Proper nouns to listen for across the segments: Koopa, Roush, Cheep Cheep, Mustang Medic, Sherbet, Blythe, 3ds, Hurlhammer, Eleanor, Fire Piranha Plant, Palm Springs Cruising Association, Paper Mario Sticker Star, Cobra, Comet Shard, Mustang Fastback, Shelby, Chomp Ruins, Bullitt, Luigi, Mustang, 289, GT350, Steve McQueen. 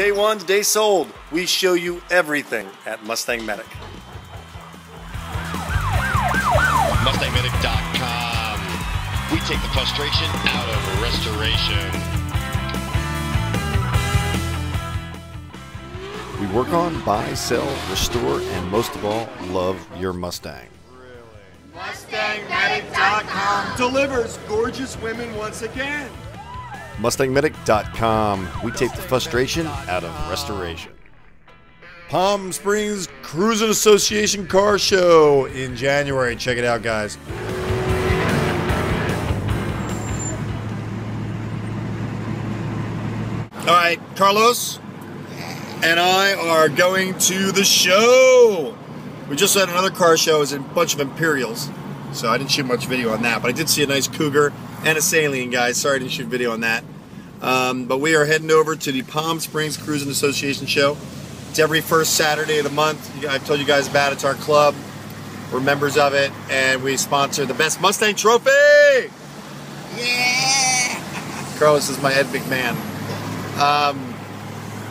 day one's day sold. We show you everything at Mustang Medic. MustangMedic.com. We take the frustration out of restoration. We work on, buy, sell, restore, and most of all, love your Mustang. Really? MustangMedic.com delivers gorgeous women once again. MustangMedic.com. We take the frustration out of restoration. Palm Springs Cruising Association Car Show in January. Check it out, guys. All right, Carlos and I are going to the show. We just had another car show. It was a bunch of Imperials, so I didn't shoot much video on that, but I did see a nice Cougar and a Saline, guys. Sorry I didn't shoot video on that. But we are heading over to the Palm Springs Cruising Association show. It's every first Saturday of the month. I've told you guys about it. It's our club. We're members of it, and we sponsor the Best Mustang Trophy. Yeah! Carlos is my head big man.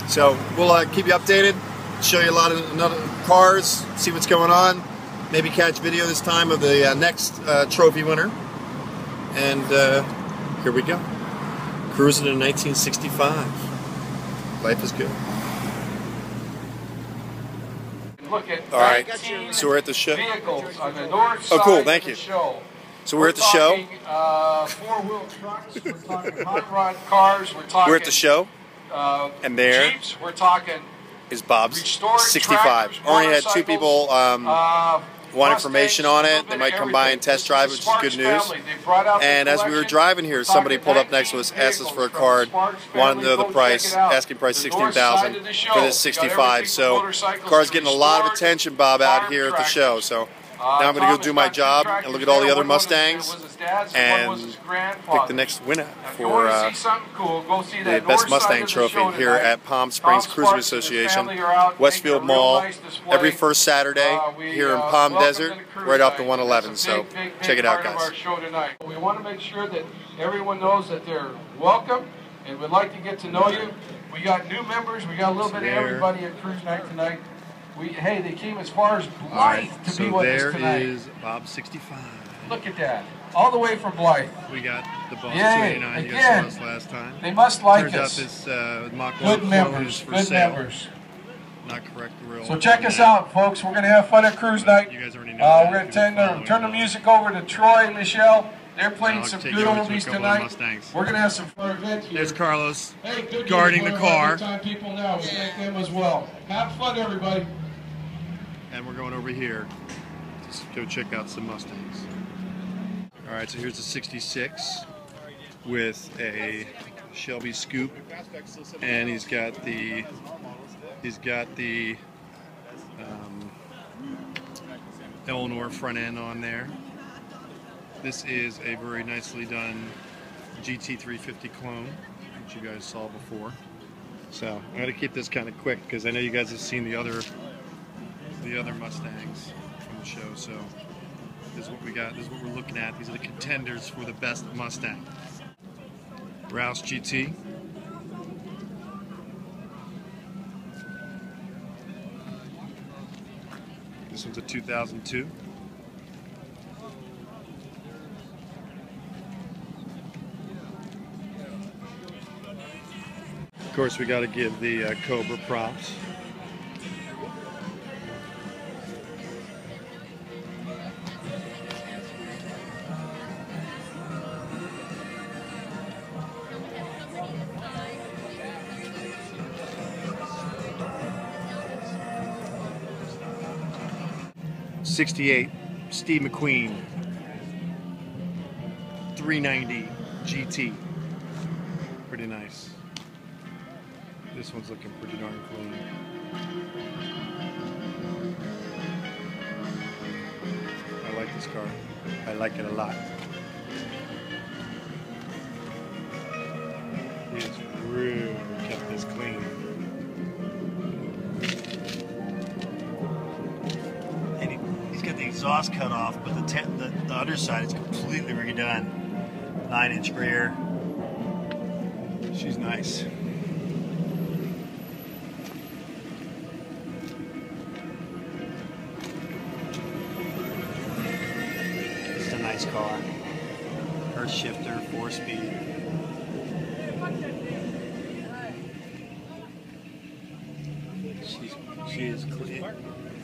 So we'll keep you updated, show you a lot of another cars, see what's going on, maybe catch video this time of the next trophy winner. And here we go. Cruising in 1965. Life is good. Look at all right, so we're at the show. On the north oh, cool, thank you. Show. So we're at the talking, show. Four-wheel trucks, we're talking hot rod cars, we're talking... We're at the show. And there Jeeps, we're talking is Bob's 65. Only had two people want information on it. They might come by and test drive, which is good news. And as we were driving here, somebody pulled up next to us, asked us for a card, wanted to know the price, asking price $16,000 for this 65. So the car's getting a lot of attention, Bob, out here at the show. So now I'm going to go do my job and look at all the other Mustangs and pick the next winner for the Best Mustang Trophy here at Palm Springs Cruising Association, Westfield Mall, every first Saturday here in Palm Desert, right off the 111. So check it out, guys. We want to make sure that everyone knows that they're welcome, and we'd like to get to know you. We got new members. We got a little bit of everybody at Cruise Night tonight. Hey, they came as far as Blythe to be with us tonight. There is Bob 65. Look at that. All the way from Blythe. We got the Boss 289. You guys saw us last time. They must like us. This, good members. Good members. Not correct real. So check us out, folks. We're going to have fun at Cruise Night. You guys already know. We're going to turn the music over to Troy and Michelle. They're playing some good oldies tonight. We're going to have some fun event here. There's Carlos guarding the car. People now. We thank them as well. Have fun, everybody. And we're going over here to go check out some Mustangs. All right, so here's the 66 with a Shelby Scoop, and he's got the Eleanor front end on there. This is a very nicely done GT350 clone, which you guys saw before. So I'm gonna keep this kind of quick because I know you guys have seen the other Mustangs from the show, so this is what we got, this is what we're looking at. These are the contenders for the best Mustang. Roush GT. This one's a 2002. Of course, we got to give the Cobra props. '68 Steve McQueen 390 GT. Pretty nice. This one's looking pretty darn clean. I like this car. I like it a lot. It's really kept this clean. Exhaust cut off, but the underside is completely redone. 9-inch rear. She's nice. shifter, 4-speed. She is clean.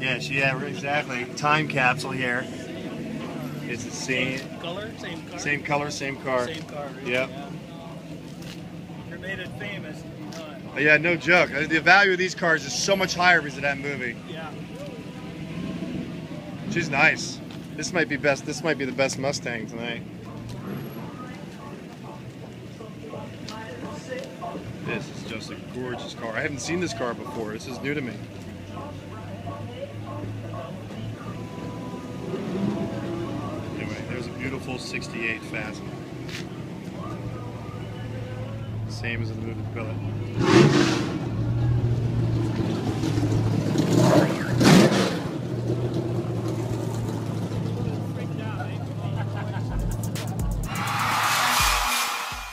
Yeah, exactly. Time capsule here. It's the same color, same car. Same color, same car. Same car. Really, yep. Yeah. You made it famous. Yeah, no joke. The value of these cars is so much higher because of that movie. Yeah. She's nice. This might be best. This might be the best Mustang tonight. This is just a gorgeous car. I haven't seen this car before. This is new to me. Anyway, there's a beautiful 68 Fastback. Same as a movie Bullitt.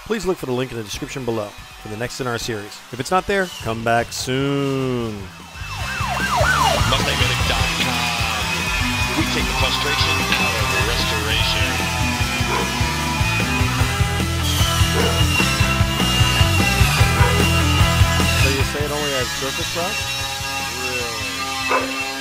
Please look for the link in the description below for the next in our series. If it's not there, come back soon. MustangMedic.com. We take the frustration out of restoration. So you say it only has surface rust? Really?